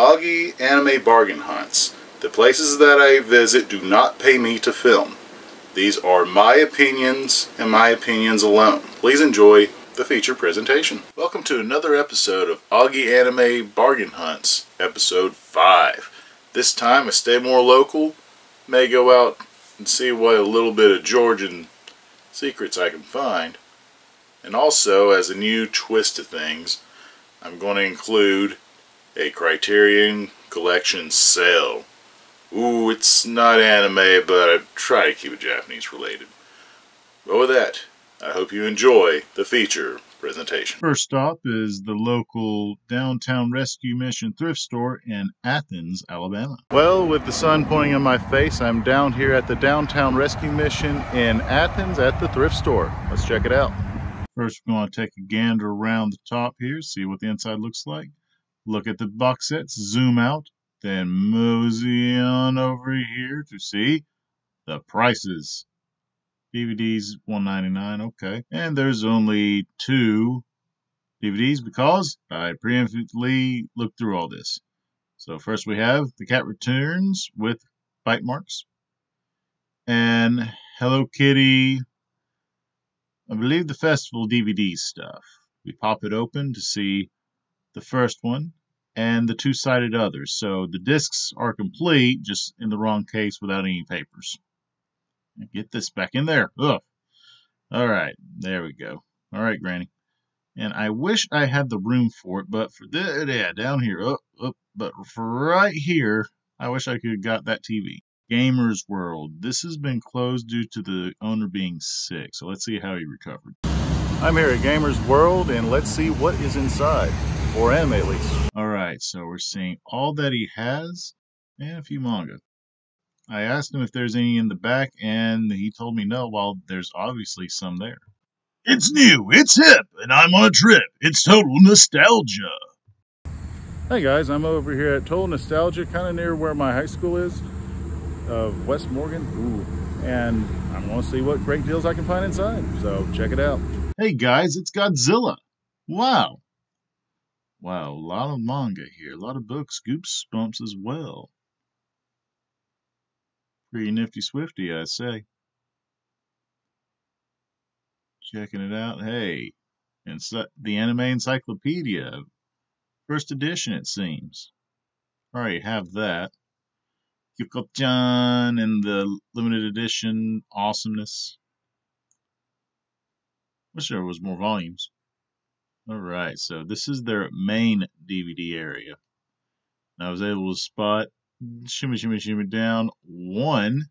Ogy Anime Bargain Hunts. The places that I visit do not pay me to film. These are my opinions and my opinions alone. Please enjoy the feature presentation. Welcome to another episode of Ogy Anime Bargain Hunts, episode 5. This time I stay more local, may go out and see what a little bit of Georgian secrets I can find. And also, as a new twist to things, I'm going to include a Criterion Collection sale. Ooh, it's not anime, but I try to keep it Japanese related. But with that, I hope you enjoy the feature presentation. First stop is the local Downtown Rescue Mission Thrift Store in Athens, Alabama. Well, with the sun pointing in my face, I'm down here at the Downtown Rescue Mission in Athens at the thrift store. Let's check it out. First, we're going to take a gander around the top here, see what the inside looks like. Look at the box sets, zoom out, then mosey on over here to see the prices. DVDs $1.99, okay. And there's only 2 DVDs because I preemptively looked through all this. So first we have The Cat Returns with bite marks. And Hello Kitty, I believe the festival DVD stuff. We pop it open to see the first one and the two-sided others. So the discs are complete, just in the wrong case without any papers. Get this back in there. Ugh. All right, there we go. All right, Granny. And I wish I had the room for it, but for this, yeah, down here, but for right here, I wish I could have got that TV. Gamer's World. This has been closed due to the owner being sick, so let's see how he recovered. I'm here at Gamer's World, and let's see what is inside, or anime at least. All right, so we're seeing all that he has, and a few manga. I asked him if there's any in the back, and he told me no, well, there's obviously some there. It's new, it's hip, and I'm on a trip. It's Total Nostalgia. Hey guys, I'm over here at Total Nostalgia, kind of near where my high school is, of West Morgan. Ooh. And I'm going to see what great deals I can find inside, so check it out. Hey guys, it's Godzilla. Wow. Wow, a lot of manga here, a lot of books, goops, bumps as well. Pretty nifty swifty, I say. Checking it out. Hey, the anime encyclopedia. First edition, it seems. Alright, have that. Yukop-chan and the limited edition awesomeness. Wish there was more volumes. Alright, so this is their main DVD area. And I was able to spot Shimmy, shimmy, shimmy down. 1.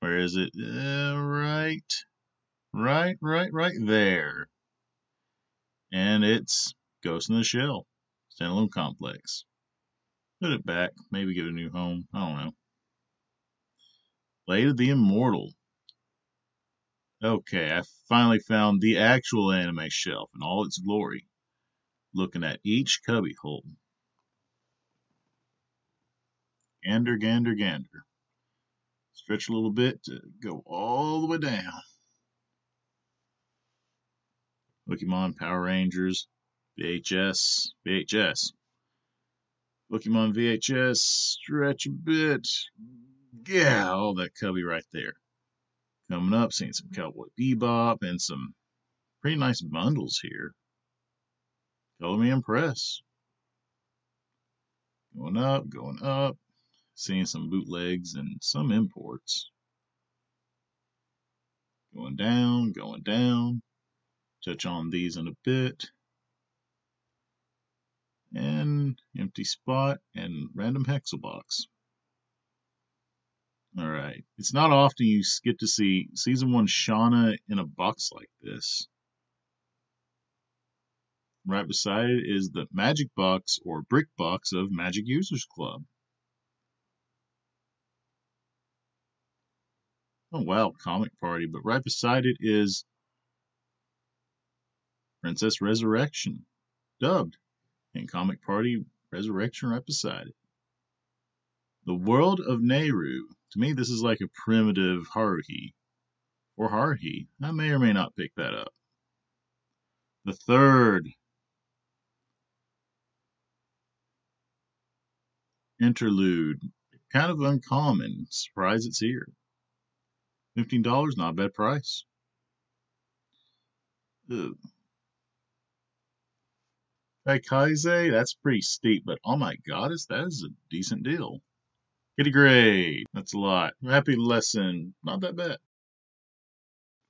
Where is it? Right there. And it's Ghost in the Shell. Standalone Complex. Put it back. Maybe give it a new home. I don't know. Blade of the Immortal. Okay, I finally found the actual anime shelf in all its glory. Looking at each cubby hole. Gander, gander, gander. Stretch a little bit to go all the way down. Pokemon, Power Rangers, VHS. Pokemon VHS, stretch a bit. Yeah, all that cubby right there. Coming up, seeing some Cowboy Bebop and some pretty nice bundles here. Color me impressed. Going up, going up. Seeing some bootlegs and some imports. Going down, going down. Touch on these in a bit. And empty spot and random hexel box. Alright. It's not often you get to see Season 1 Shauna in a box like this. Right beside it is the Magic Box or Brick Box of Magic Users Club. Oh wow, Comic Party, but right beside it is Princess Resurrection, dubbed, and Comic Party Resurrection right beside it. The World of Nehru. To me, this is like a primitive Haruhi, or Haruhi. I may or may not pick that up. The Third. interlude. Kind of uncommon. Surprised it's here. $15, not a bad price. Ugh. Hey, Kaizei, that's pretty steep, but oh my goddess, that is a decent deal. Kitty Grade, that's a lot. Happy Lesson, not that bad.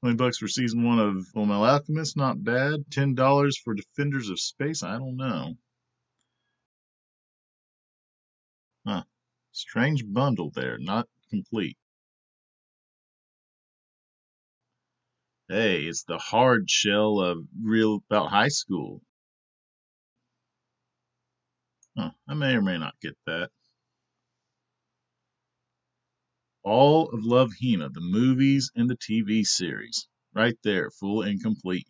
$20 for season 1 of Fullmetal Alchemist, not bad. $10 for Defenders of Space, I don't know. Huh. Strange bundle there, not complete. Hey, it's the hard shell of real about high school. Huh, I may or may not get that. All of Love Hina, the movies and the TV series. Right there, full and complete.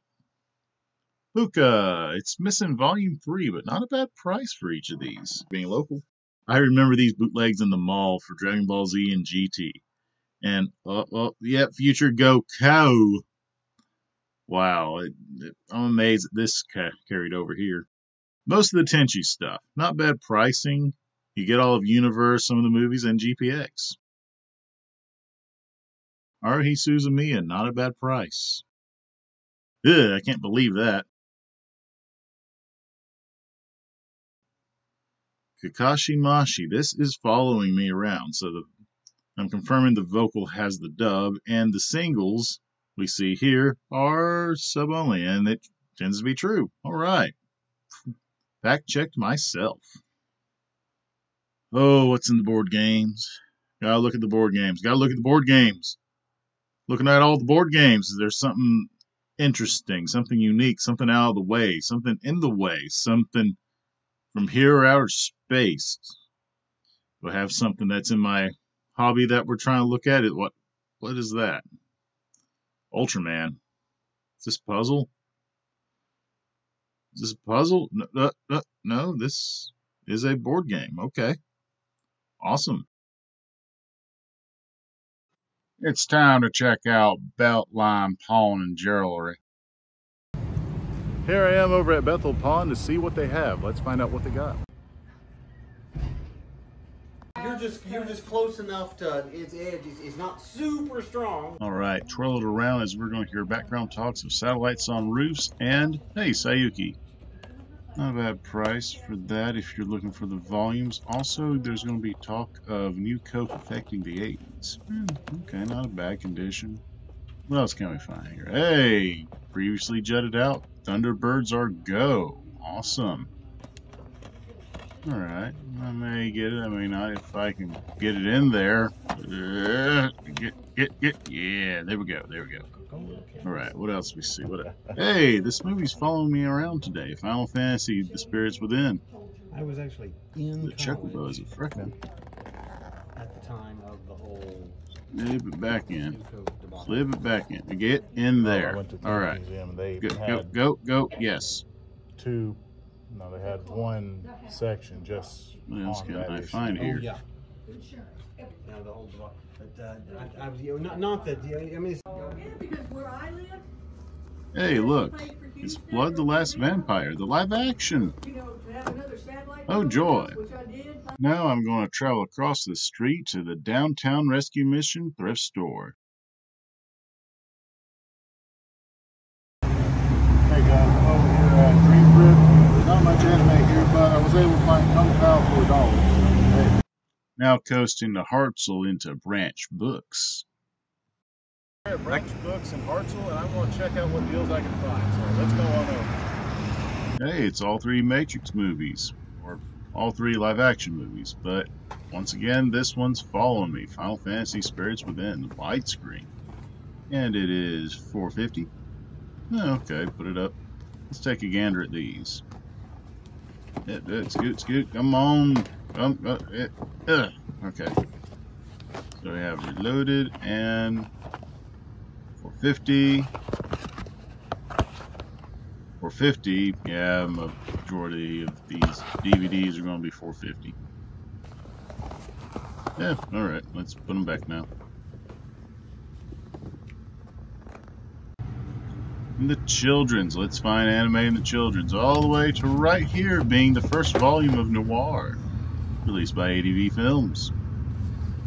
Puka, it's missing volume 3, but not a bad price for each of these, being local. I remember these bootlegs in the mall for Dragon Ball Z and GT. And, yeah, Future Goku. Wow, I'm amazed that this carried over here. Most of the Tenchi stuff. Not bad pricing. You get all of Universe, some of the movies, and GPX. Haruhi Suzumiya, not a bad price. Ugh, I can't believe that. Kakashi Mashi, this is following me around, so I'm confirming the vocal has the dub, and the singles we see here are sub-only, and it tends to be true. Alright. Fact-checked myself. Oh, what's in the board games? Gotta look at the board games. Gotta look at the board games. Looking at all the board games, there's something interesting, something unique, something out of the way, something in the way, something from here or outer space. We'll have something that's in my hobby that we're trying to look at. It what is that? Ultraman. Is this a puzzle? Is this a puzzle? No, this is a board game. Okay. Awesome. It's time to check out Beltline Pawn and Jewelry. Here I am over at Bethel Pawn to see what they have. Let's find out what they got. You're just close enough to its edge. It's not super strong. All right, twirl it around as we're going to hear background talks of satellites on roofs and hey, Sayuki. Not a bad price for that if you're looking for the volumes. Also, there's going to be talk of new coke affecting the 80s. Okay, not a bad condition. What else can we find here? Hey! Previously jutted out, Thunderbirds are go. Awesome. Alright, I may get it, I may not, if I can get it in there. Yeah, there we go, there we go. Alright, what else do we see? Hey, this movie's following me around today. Final Fantasy, The Spirits Within. I was actually in the Chocobo is a frickin'. At the time of the whole... Slip it back in. Slip it back in. Get in there. Alright. Go. Yes. Two. No, they had one section just what else can I find here? Oh, yeah. Now the old block. But I was not that. I mean. Hey, look! It's Blood, the Last Vampire, the live action. Oh joy! Now I'm going to travel across the street to the Downtown Rescue Mission Thrift Store. Hey guys, I'm over here at Dream Grip. There's not much anime here, but I was able to find Comic Party for $1. Hey. Now coasting to Hartzell into Branch Books. Here at Branch Books in Hartzell, and I'm going to check out what deals I can find. So let's go on over. Hey, it's all three Matrix movies. All three live-action movies, but once again, this one's following me. Final Fantasy Spirits Within, widescreen, and it is $4.50. Okay, put it up. Let's take a gander at these. Scoot, come on. Okay. So we have Reloaded and $4.50. $4.50. Yeah, majority of these DVDs are going to be $4.50. Yeah, all right. Let's put them back now. And the children's. Let's find anime in the children's all the way to right here, being the first volume of Noir. released by ADV Films.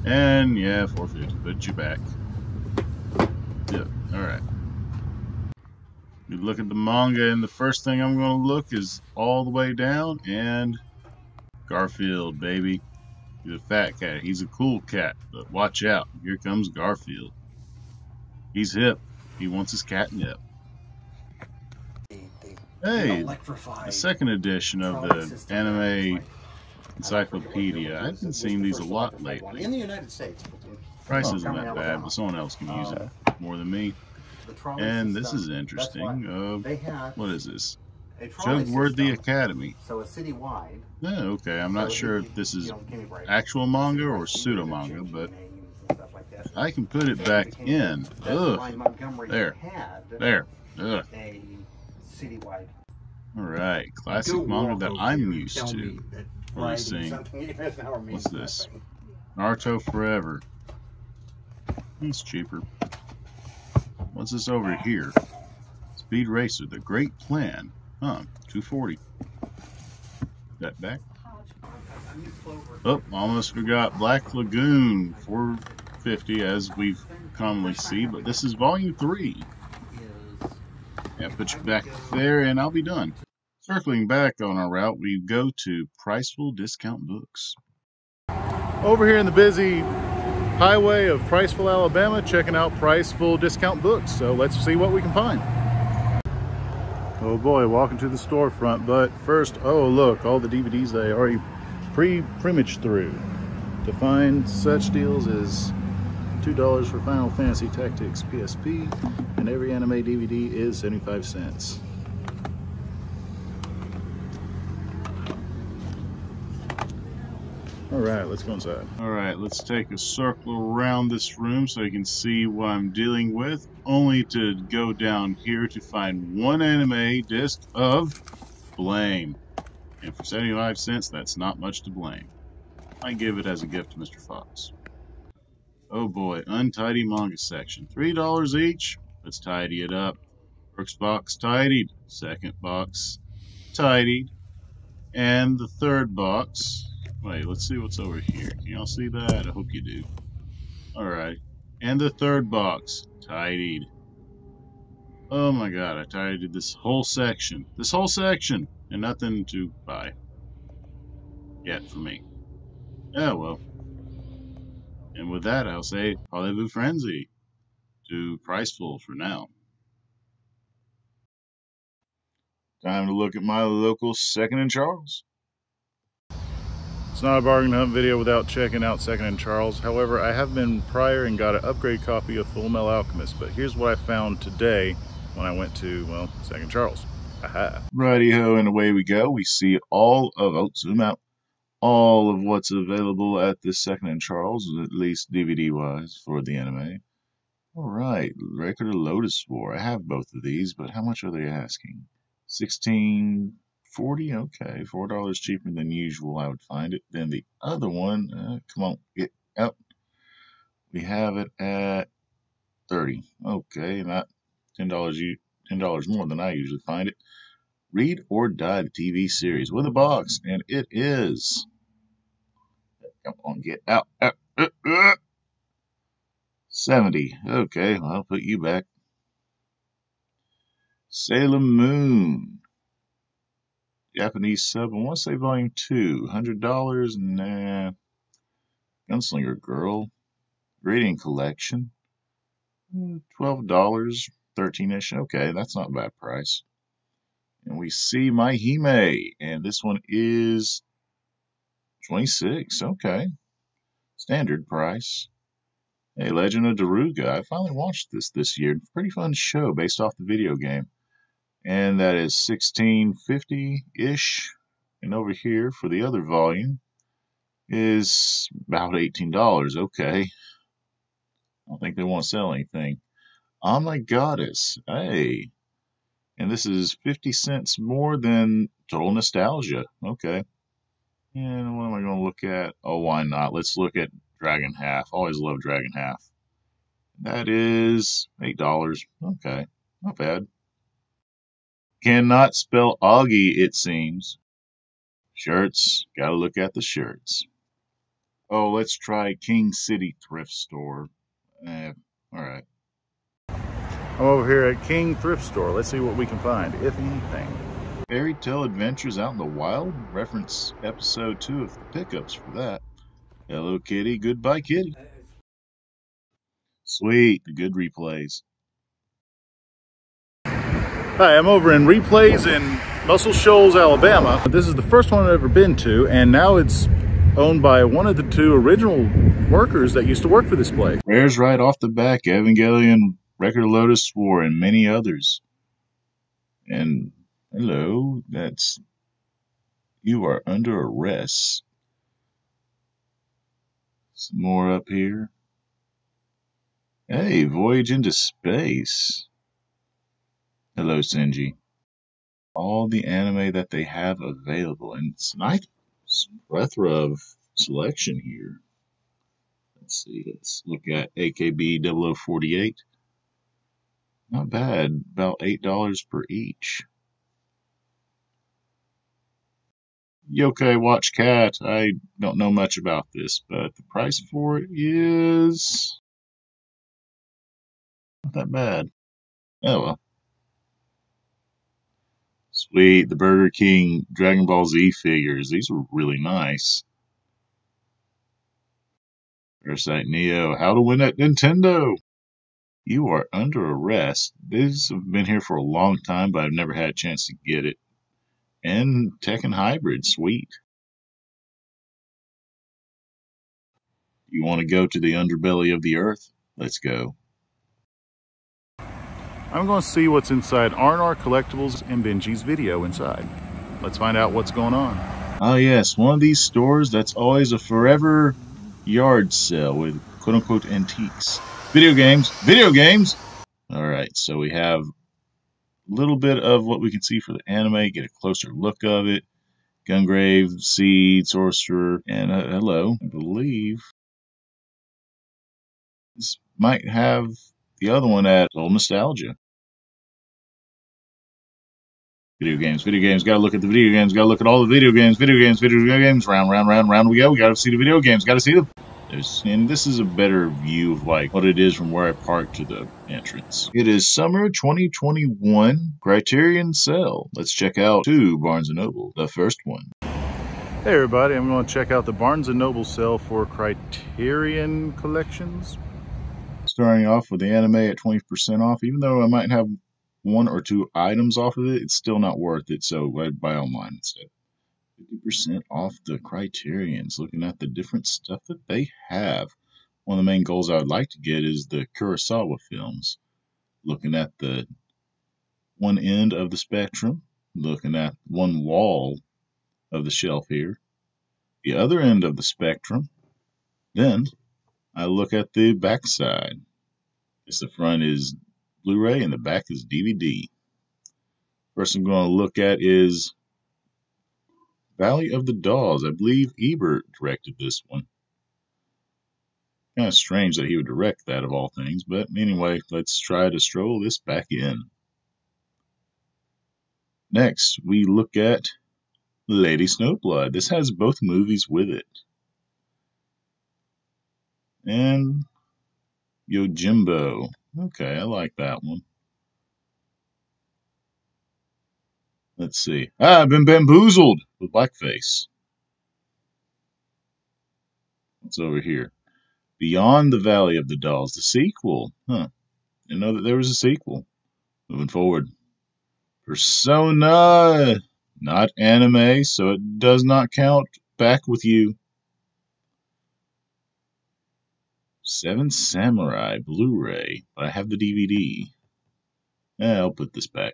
And yeah, 450, but you're back. Yeah, alright. You look at the manga, and the first thing I'm going to look is all the way down, and Garfield, baby. He's a fat cat. He's a cool cat, but watch out. Here comes Garfield. He's hip. He wants his catnip. Hey, the second edition of the Anime Encyclopedia. I've been seeing these a lot lately. In the United States. Price isn't that bad, but someone else can use it more than me. And this is interesting. What is this? Jugworthy Academy. So a citywide. Yeah, okay. I'm not sure if this is actual manga or pseudo manga, but I can put it back in. Ugh. There. There. Ugh. Citywide. All right, classic manga that I'm used to. What are we seeing? What's this? Naruto Forever. It's cheaper. What's this over here? Speed Racer, The Great Plan. Huh, 240. That back. Oh, almost forgot Black Lagoon, 450 as we've commonly see, but this is volume 3. Yeah, put you back there, and I'll be done. Circling back on our route, we go to Priceville Discount Books. Over here in the busy highway of Priceville, Alabama, checking out Priceville Discount Books. So let's see what we can find. Oh boy, walking to the storefront, but first, oh look, all the DVDs they already pre-primaged through. To find such deals is $2 for Final Fantasy Tactics PSP, and every anime DVD is 75 cents. All right, let's go inside. All right, let's take a circle around this room so you can see what I'm dealing with, only to go down here to find one anime disc of Blame, and for 75 cents, that's not much to blame. I give it as a gift to Mr. Fox. Oh boy, untidy manga section. $3 each. Let's tidy it up. First box tidied. Second box tidied. And the third box. Wait, let's see what's over here. Can y'all see that? I hope you do. Alright. And the third box tidied. Oh my god, I tidied this whole section. This whole section! And nothing to buy. Yet for me. Oh well. And with that, I'll say Hollywood Frenzy to Priceville for now. Time to look at my local Second and Charles. It's not a bargain hunt video without checking out Second and Charles. However, I have been prior and got an upgrade copy of Fullmetal Alchemist, but here's what I found today when I went to, well, Second and Charles. Aha. Righty-ho, and away we go. We see all of, oh, zoom out. All of what's available at this Second and Charles, at least DVD-wise, for the anime. Alright, Record of Lotus War. I have both of these, but how much are they asking? $16.40? Okay, $4 cheaper than usual, I would find it. Then the other one, come on, get out. We have it at $30. Okay, not $10 more than I usually find it. Read or Die, the TV series, with a box, and it is... Come on, get out. $70. Okay, well, I'll put you back. Sailor Moon. Japanese sub. I want to say volume 2. $100. Nah. Gunslinger Girl. Reading Collection. $12. 13-ish. Okay, that's not a bad price. And we see My Hime. And this one is... 26, okay. Standard price. Hey, Legend of Daruga. I finally watched this year. Pretty fun show based off the video game. And that is $16.50-ish. And over here for the other volume is about $18, okay. I don't think they want to sell anything. Oh My Goddess, hey. And this is 50 cents more than Total Nostalgia, okay. And what am I going to look at? Oh, why not? Let's look at Dragon Half. Always love Dragon Half. That is $8. Okay, not bad. Cannot spell Ogy, it seems. Shirts. Got to look at the shirts. Oh, let's try King City Thrift Store. Alright. I'm over here at King Thrift Store. Let's see what we can find, if anything. Fairy Tale Adventures Out in the Wild? Reference episode 2 of the pickups for that. Hello Kitty, Goodbye Kitty. Sweet, the good replays. Hi, I'm over in Replays in Muscle Shoals, Alabama. This is the first one I've ever been to, and now it's owned by one of the two original workers that used to work for this place. Rares right off the back, Evangelion, Record of Lotus War, and many others. And, hello, that's... You are under arrest. Some more up here. Hey, Voyage into Space. Hello, Senji. All the anime that they have available, and it's a nice plethora of selection here. Let's see, let's look at AKB 0048. Not bad, about $8 per each. Yokai Watch Cat, I don't know much about this, but the price for it is... not that bad. Oh well. Sweet, the Burger King Dragon Ball Z figures. These were really nice. Parasite Neo, How to Win at Nintendo. You are under arrest. These have been here for a long time, but I've never had a chance to get it. And Tekken Hybrid, sweet. You want to go to the underbelly of the earth? Let's go. I'm going to see what's inside R&R Collectibles and Benji's Video inside. Let's find out what's going on. Oh yes, one of these stores that's always a forever yard sale with quote-unquote antiques. Video games! Video games! Alright, so we have a little bit of what we can see for the anime, get a closer look of it. Gungrave, Seed, Sorcerer, and hello, I believe. This might have the other one at Total Nostalgia. Video games, gotta look at the video games, gotta look at all the video games, round we go, we gotta see the video games, gotta see them. And this is a better view of like what it is from where I parked to the entrance. It is summer 2021 Criterion sale. Let's check out 2 Barnes & Noble, the first one. Hey everybody, I'm gonna check out the Barnes & Noble sale for Criterion Collections. Starting off with the anime at 20% off, even though I might have 1 or 2 items off of it, it's still not worth it, so I buy online instead. 50% off the Criterions, looking at the different stuff that they have. One of the main goals I would like to get is the Kurosawa films. Looking at the one end of the spectrum, looking at one wall of the shelf here, the other end of the spectrum, then I look at the back side. The front is Blu-ray and the back is DVD. First I'm going to look at is Valley of the Dolls. I believe Ebert directed this one. Kind of strange that he would direct that of all things, but anyway, let's try to stroll this back in. Next, we look at Lady Snowblood. This has both movies with it. And Yojimbo. Okay, I like that one. Let's see. Ah, I've been bamboozled with blackface. What's over here? Beyond the Valley of the Dolls, the sequel. Huh. Didn't know that there was a sequel. Moving forward. Persona! Not anime, so it does not count. Back with you. Seven Samurai Blu-ray, but I have the DVD. Eh, I'll put this back.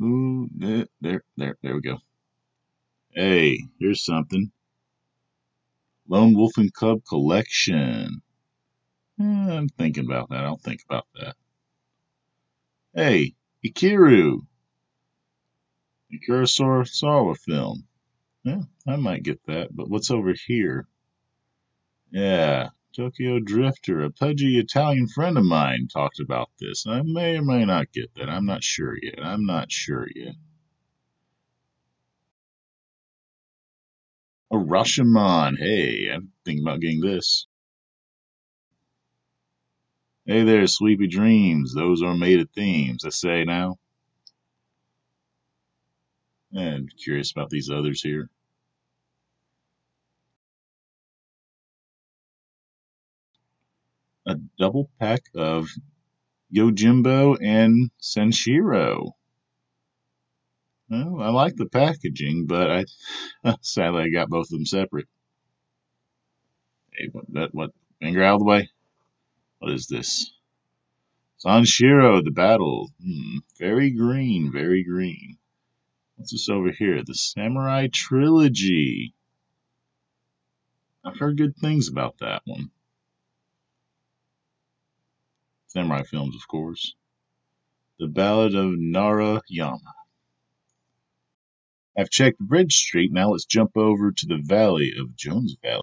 Ooh, there we go. Hey, here's something. Lone Wolf and Cub Collection. I'm thinking about that. I'll think about that. Hey, Ikiru. The Kurosawa film. Yeah, I might get that, but what's over here? Yeah, Tokyo Drifter, a pudgy Italian friend of mine talked about this. I may or may not get that. I'm not sure yet. A Rashomon. Hey, I'm thinking about getting this. Hey there, sleepy dreams. Those are made of themes, I say now. And curious about these others here. A double pack of Yojimbo and Senshiro. Well, I like the packaging, but I sadly I got both of them separate. Hey, what? Finger out of the way? What is this? Sanshiro, the battle. Very green, very green. What's this over here? The Samurai Trilogy. I've heard good things about that one. Samurai films, of course. The Ballad of Narayama. I've checked Bridge Street, now let's jump over to the Valley of Jones Valley.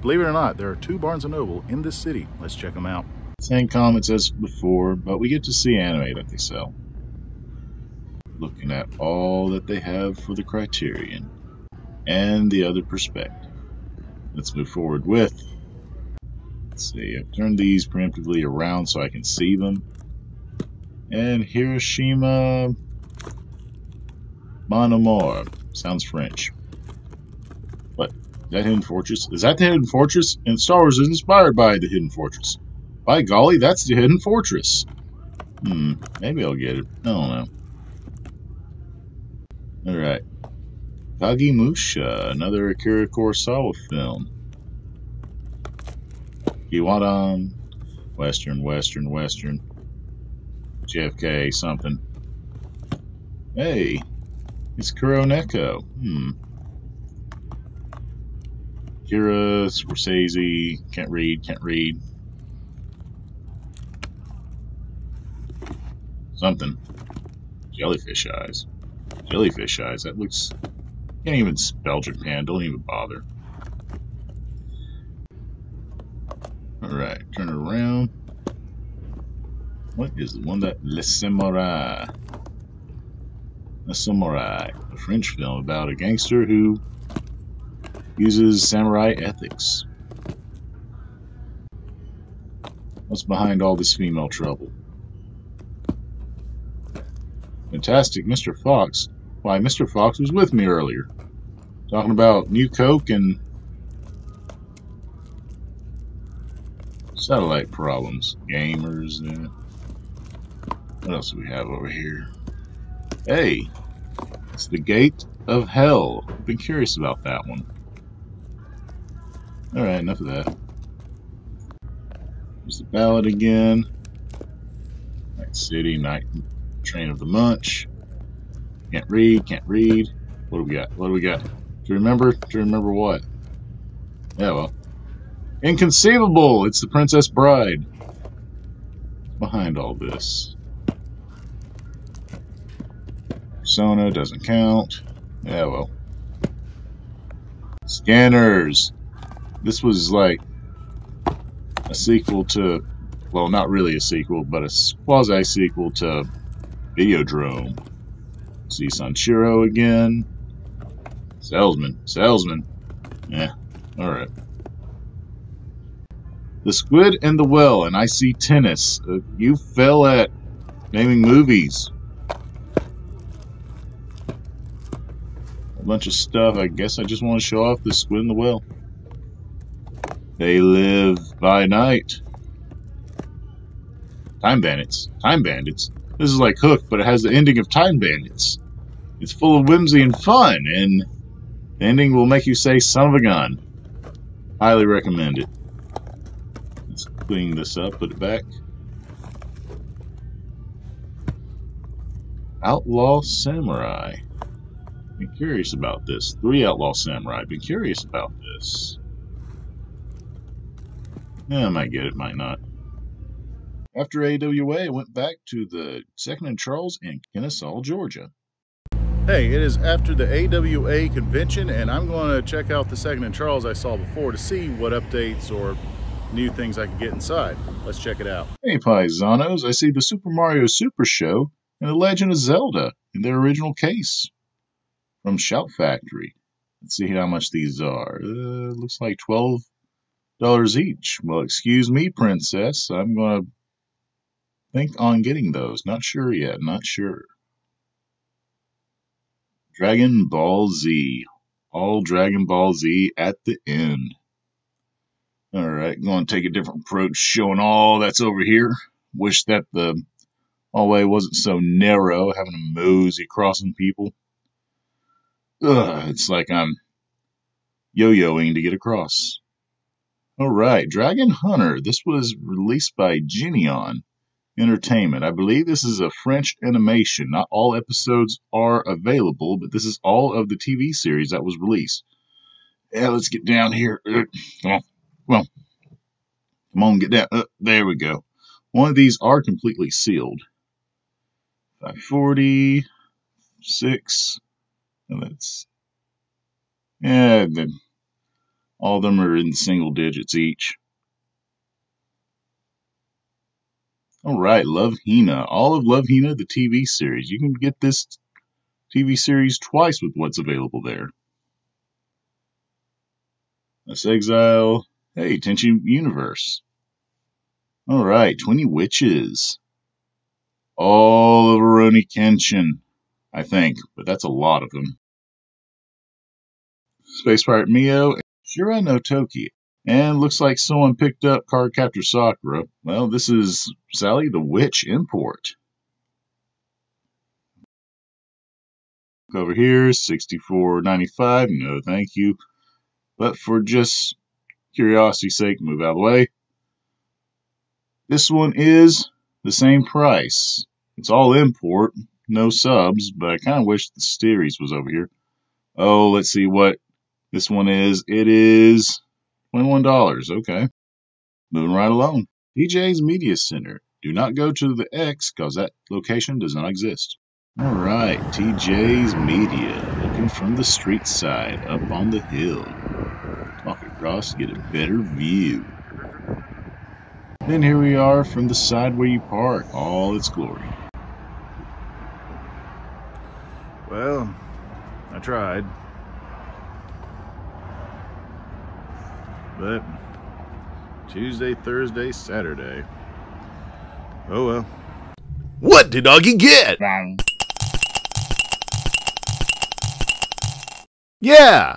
Believe it or not, there are two Barnes & Noble in this city. Let's check them out. Same comments as before, but we get to see anime that they sell. Looking at all that they have for the Criterion and the other perspective. Let's move forward with... Let's see, I've turned these preemptively around so I can see them. And Hiroshima... Bon Amour. Sounds French. What? Is that Hidden Fortress? Is that the Hidden Fortress? And Star Wars is inspired by the Hidden Fortress. By golly, that's the Hidden Fortress. Maybe I'll get it. I don't know. Alright. Kagemusha. Another Akira Kurosawa film. Kiwadan. Western. JFK something. Hey. It's Kuroneko. Kira, Scorsese, can't read. Something. Jellyfish eyes, that looks... Can't even spell Japan, don't even bother. Alright, turn around. What is the one that... Le Samurai. A Samurai, a French film about a gangster who uses samurai ethics. What's behind all this female trouble? Fantastic Mr. Fox. Why, Mr. Fox was with me earlier. Talking about new coke and satellite problems. Gamers and... What else do we have over here? Hey, it's the Gate of Hell. I've been curious about that one. Alright, enough of that. There's the ballad again. Night City, Night Train of the Munch. Can't read. What do we got? To remember what? Yeah, well. Inconceivable! It's the Princess Bride. What's behind all this? Persona doesn't count. Yeah, well. Scanners. This was like a sequel to, well, not really a sequel, but a quasi-sequel to Videodrome. See Sanshiro again. Salesman. Yeah, alright. The Squid and the Well, and I see tennis. You fell at naming movies. Bunch of stuff. I guess I just want to show off the Squid in the Well. They live by night. Time bandits. This is like Hook, but it has the ending of Time Bandits. It's full of whimsy and fun, and the ending will make you say son of a gun. Highly recommend it. Let's clean this up, put it back. Outlaw Samurai. Been curious about this. 3 Outlaw Samurai. Been curious about this. Yeah, I might get it, might not. After AWA, I went back to the Second and Charles in Kennesaw, Georgia. Hey, it is after the AWA convention, and I'm going to check out the Second and Charles I saw before to see what updates or new things I can get inside. Let's check it out. Hey, paisanos. I see the Super Mario Super Show and the Legend of Zelda in their original case. From Shout Factory. Let's see how much these are. Looks like $12 each. Well, excuse me, princess. I'm going to think on getting those. Not sure yet. Not sure. Dragon Ball Z. All Dragon Ball Z at the end. Alright, going to take a different approach, showing all that's over here. Wish that the hallway wasn't so narrow, having to mosey crossing people. Ugh, it's like I'm yo-yoing to get across. Alright, Dragon Hunter. This was released by Genion Entertainment. I believe this is a French animation. Not all episodes are available, but this is all of the TV series that was released. Yeah, let's get down here. Come on. Well, come on, get that. There we go. One of these are completely sealed. 540, 6, and that's... Yeah, then all of them are in single digits each. Alright, Love Hina. All of Love Hina, the TV series. You can get this TV series twice with what's available there. Let's exile... Hey, Tenchi Universe. Alright, 20 Witches. All of Rurouni Kenshin, I think, but that's a lot of them. Space Pirate Mio, Shura no Toki. And looks like someone picked up Card Captor Sakura. Well, this is Sally the Witch import. Over here, $64.95. No, thank you. But for just... curiosity's sake, move out of the way. This one is the same price. It's all import, no subs, but I kind of wish the series was over here. Oh, let's see what this one is. It is $21. Okay. Moving right along. DJ's Media Center. Do not go to the X because that location does not exist. All right, TJ's Media. Looking from the street side up on the hill. Walk across to get a better view. Then here we are from the side where you park, all its glory. Well, I tried. But Tuesday, Thursday, Saturday. Oh well. What did Ogy get? Yeah!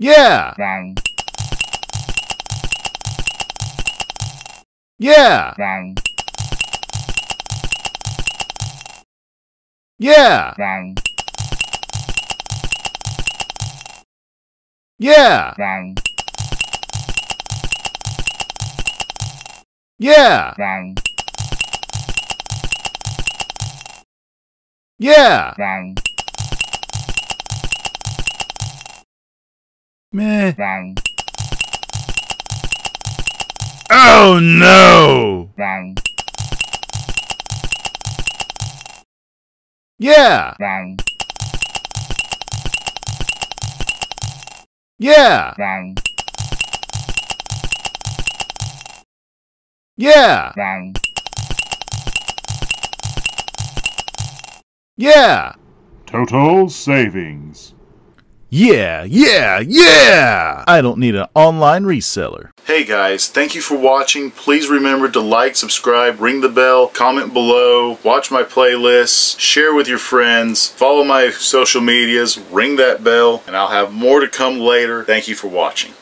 Yeah. Yeah. Meh. Oh no. Yeah. Yeah. Yeah. Yeah! Total savings. Yeah, yeah, yeah! I don't need an online reseller. Hey guys, thank you for watching. Please remember to like, subscribe, ring the bell, comment below, watch my playlists, share with your friends, follow my social medias, ring that bell, and I'll have more to come later. Thank you for watching.